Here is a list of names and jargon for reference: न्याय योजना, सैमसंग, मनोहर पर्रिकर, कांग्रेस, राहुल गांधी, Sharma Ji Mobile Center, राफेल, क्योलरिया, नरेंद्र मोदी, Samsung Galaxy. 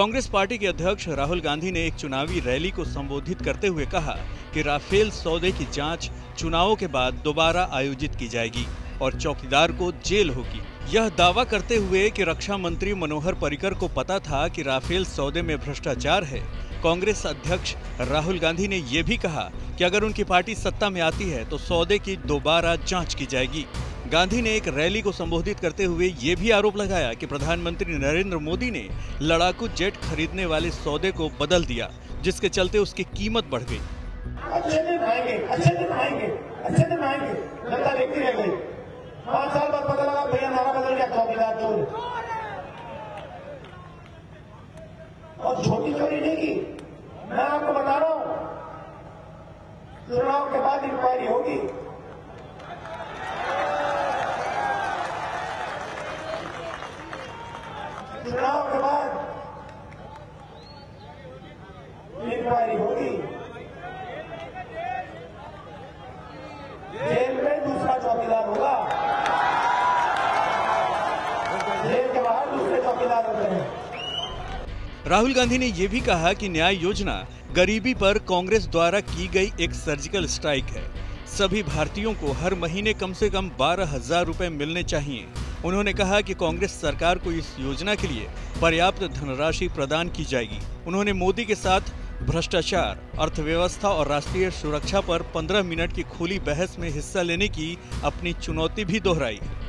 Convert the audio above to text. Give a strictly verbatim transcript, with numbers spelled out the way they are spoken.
कांग्रेस party के अध्यक्ष राहुल गांधी ने एक चुनावी रैली को संबोधित करते हुए कहा कि राफेल सौदे की जांच चुनावों के बाद दोबारा आयोजित की जाएगी और चौकीदार को जेल होगी। यह दावा करते हुए कि रक्षा मंत्री मनोहर पर्रिकर को पता था कि राफेल सौदे में भ्रष्टाचार है। कांग्रेस अध्यक्ष राहुल गांधी ने ये भी कहा कि अगर उनकी पार्टी सत्ता में आती है तो सौदे की दोबारा जाँच की जाएगी। गांधी ने एक रैली को संबोधित करते हुए ये भी आरोप लगाया कि प्रधानमंत्री नरेंद्र मोदी ने लड़ाकू जेट खरीदने वाले सौदे को बदल दिया, जिसके चलते उसकी कीमत बढ़ गई। अच्छे दिन आएंगे, अच्छे दिन आएंगे, अच्छे दिन आएंगे। जनता देखती रह गई। पाँच साल बाद पता लगा भैया हमारा बदल गया चौकीदार चोर। और छोटी चोरी नहीं की, मैं आपको बता रहा हूँ, चुनाव के बाद इंक्वायरी होगी। चुनाव के बाद इंक्वायरी होगी, जेल में दूसरा चौकीदार होगा, जेल के बाहर दूसरे चौकीदार होते हैं। राहुल गांधी ने यह भी कहा कि न्याय योजना गरीबी पर कांग्रेस द्वारा की गई एक सर्जिकल स्ट्राइक है। सभी भारतीयों को हर महीने कम से कम बारह हजार रुपए मिलने चाहिए। उन्होंने कहा कि कांग्रेस सरकार को इस योजना के लिए पर्याप्त धनराशि प्रदान की जाएगी। उन्होंने मोदी के साथ भ्रष्टाचार, अर्थव्यवस्था और राष्ट्रीय सुरक्षा पर पंद्रह मिनट की खुली बहस में हिस्सा लेने की अपनी चुनौती भी दोहराई।